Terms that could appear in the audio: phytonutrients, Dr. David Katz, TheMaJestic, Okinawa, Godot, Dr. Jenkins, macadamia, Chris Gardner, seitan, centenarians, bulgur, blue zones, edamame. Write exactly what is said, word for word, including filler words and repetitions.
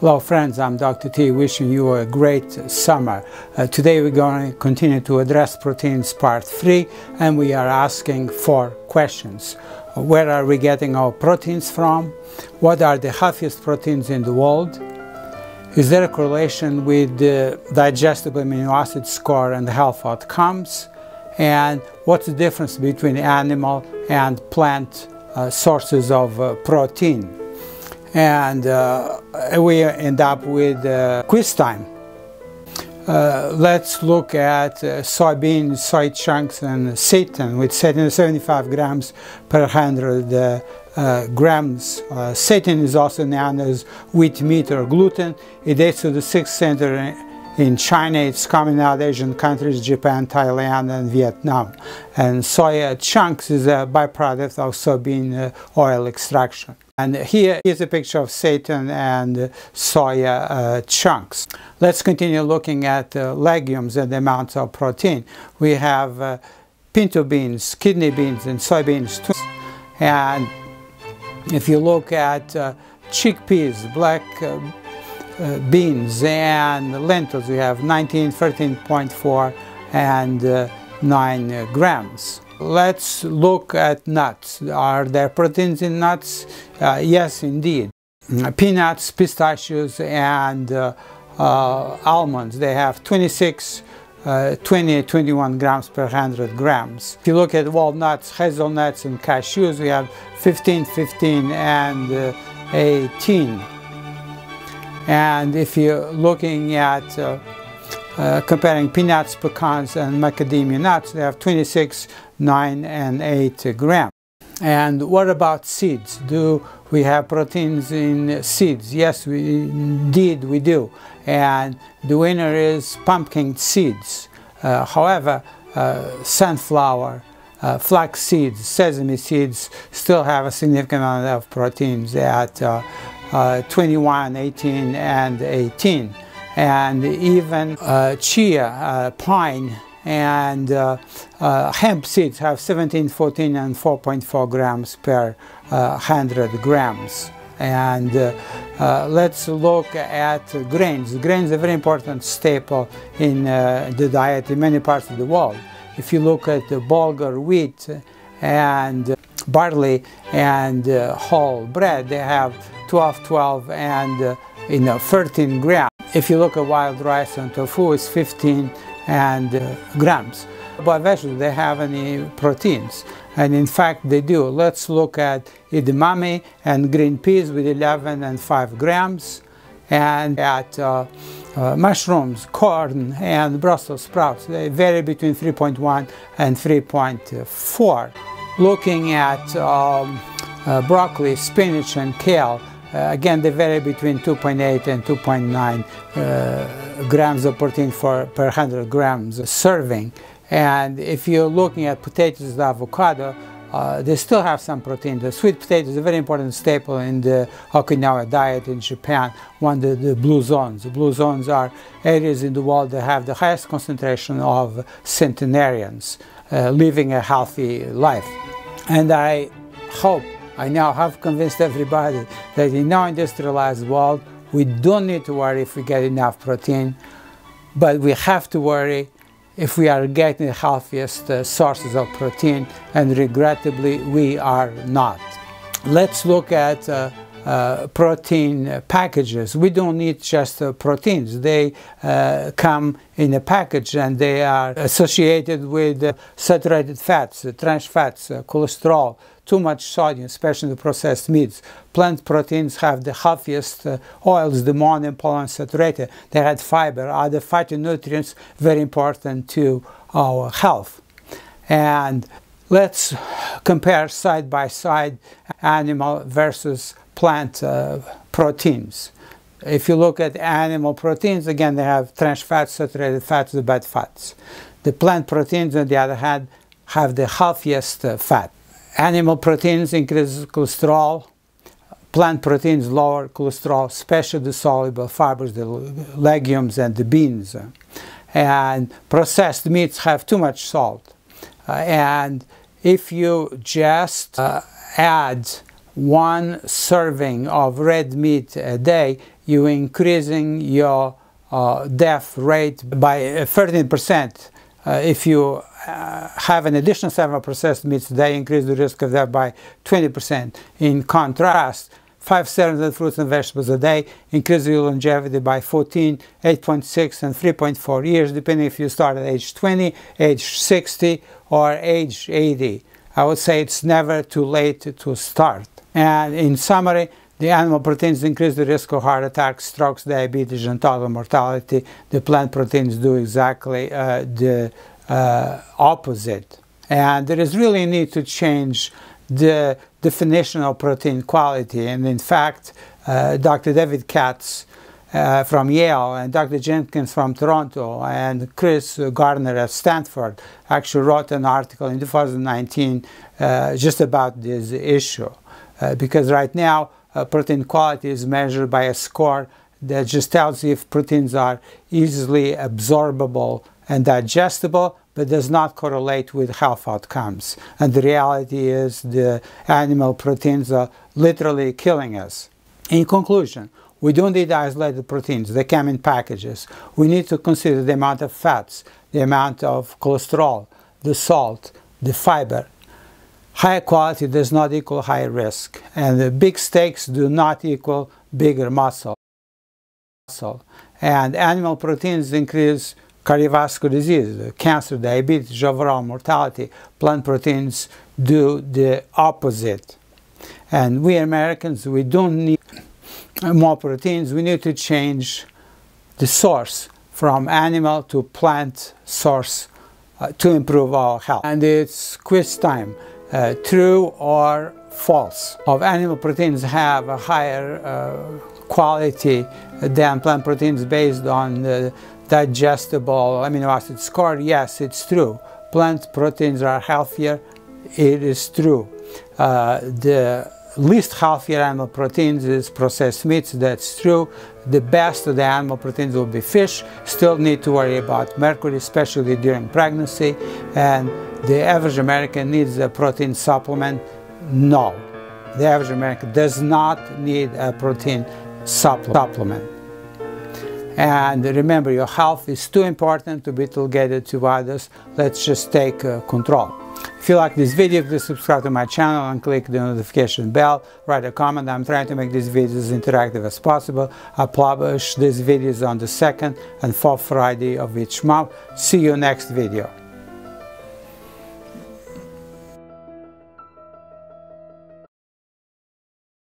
Hello friends, I'm Doctor T, wishing you a great summer. Uh, today we're going to continue to address proteins part three, and we are asking four questions. Where are we getting our proteins from? What are the healthiest proteins in the world? Is there a correlation with the digestible amino acid score and the health outcomes? And what's the difference between animal and plant uh, sources of uh, protein? And uh, we end up with uh, quiz time. Uh, let's look at uh, soybeans, soy chunks, and seitan, with seitan seventy-five grams per one hundred uh, uh, grams. Uh, seitan is also known as wheat meat or gluten. It dates to the sixth century in China. It's common in other Asian countries, Japan, Thailand, and Vietnam. And soy chunks is a byproduct of soybean uh, oil extraction. And here is a picture of seitan and soya uh, chunks. Let's continue looking at uh, legumes and the amounts of protein. We have uh, pinto beans, kidney beans, and soybeans too. And if you look at uh, chickpeas, black uh, uh, beans, and lentils, we have nineteen, thirteen point four, and uh, nine uh, grams. Let's look at nuts. Are there proteins in nuts? Uh, yes, indeed. Peanuts, pistachios, and uh, uh, almonds, they have twenty-six, uh, twenty, twenty-one grams per one hundred grams. If you look at walnuts, hazelnuts, and cashews, we have fifteen, fifteen, and uh, eighteen. And if you're looking at uh, Uh, comparing peanuts, pecans, and macadamia nuts, they have twenty-six, nine, and eight grams. And what about seeds? Do we have proteins in seeds? Yes, we, indeed we do. And the winner is pumpkin seeds. Uh, however, uh, sunflower, uh, flax seeds, sesame seeds still have a significant amount of proteins at uh, uh, twenty-one, eighteen, and eighteen. And even uh, chia, uh, pine, and uh, uh, hemp seeds have seventeen, fourteen, and four point four grams per uh, one hundred grams. And uh, uh, let's look at grains. Grains are a very important staple in uh, the diet in many parts of the world. If you look at the bulgur wheat and uh, barley and uh, whole bread, they have twelve, twelve, and uh, you know, thirteen grams. If you look at wild rice and tofu, it's fifteen and uh, grams. But vegetables, they have any proteins, and in fact they do. Let's look at edamame and green peas with eleven and five grams, and at uh, uh, mushrooms, corn, and Brussels sprouts. They vary between three point one and three point four. Looking at um, uh, broccoli, spinach, and kale, Uh, again, they vary between two point eight and two point nine uh, grams of protein for, per one hundred grams of serving. And if you're looking at potatoes and avocado, uh, they still have some protein. The sweet potato is a very important staple in the Okinawa diet in Japan, one of the, the blue zones. The blue zones are areas in the world that have the highest concentration of centenarians uh, living a healthy life. And I hope I now have convinced everybody that in our industrialized world, we don't need to worry if we get enough protein, but we have to worry if we are getting the healthiest uh, sources of protein, and regrettably, we are not. Let's look at uh, uh, protein packages. We don't need just uh, proteins. They uh, come in a package, and they are associated with uh, saturated fats, uh, trans fats, uh, cholesterol, too much sodium, especially in the processed meats. Plant proteins have the healthiest uh, oils, the mono and polyunsaturated. They had fiber, other phytonutrients, very important to our health. And let's compare side by side animal versus plant uh, proteins. If you look at animal proteins, again, they have trans fats, saturated fats, the bad fats. The plant proteins, on the other hand, have the healthiest uh, fat. Animal proteins increase cholesterol, plant proteins lower cholesterol, especially the soluble fibers, the legumes and the beans. And processed meats have too much salt. Uh, and if you just uh, add one serving of red meat a day, you're increasing your uh, death rate by thirteen percent. Uh, if you uh, have an additional seven processed meats, they increase the risk of death by twenty percent. In contrast, five servings of fruits and vegetables a day increases your longevity by fourteen, eight point six, and three point four years, depending if you start at age twenty, age sixty, or age eighty. I would say it's never too late to start. And in summary, the animal proteins increase the risk of heart attacks, strokes, diabetes, and total mortality. The plant proteins do exactly uh, the uh, opposite. And there is really a need to change the definition of protein quality. And in fact, uh, Doctor David Katz uh, from Yale, and Doctor Jenkins from Toronto, and Chris Gardner at Stanford actually wrote an article in two thousand nineteen uh, just about this issue. Uh, because right now, Uh, protein quality is measured by a score that just tells you if proteins are easily absorbable and digestible, but does not correlate with health outcomes. And the reality is the animal proteins are literally killing us. In conclusion, we don't need isolated proteins. They come in packages. We need to consider the amount of fats, the amount of cholesterol, the salt, the fiber. Higher quality does not equal high risk, and the big steaks do not equal bigger muscle. And animal proteins increase cardiovascular disease, cancer, diabetes, overall mortality. Plant proteins do the opposite. And we Americans, we don't need more proteins. We need to change the source from animal to plant source uh, to improve our health. And it's quiz time. Uh, true or false? Of animal proteins have a higher uh, quality than plant proteins based on the digestible amino acid score? Yes, it's true. Plant proteins are healthier. It is true. Uh, the least healthier animal proteins is processed meats. That's true. The best of the animal proteins will be fish. Still need to worry about mercury, especially during pregnancy. And the average American needs a protein supplement? No. The average American does not need a protein supplement. And remember, your health is too important to be delegated to others. Let's just take uh, control. If you like this video, please subscribe to my channel and click the notification bell. Write a comment. I'm trying to make these videos as interactive as possible. I publish these videos on the second and fourth Friday of each month. See you next video.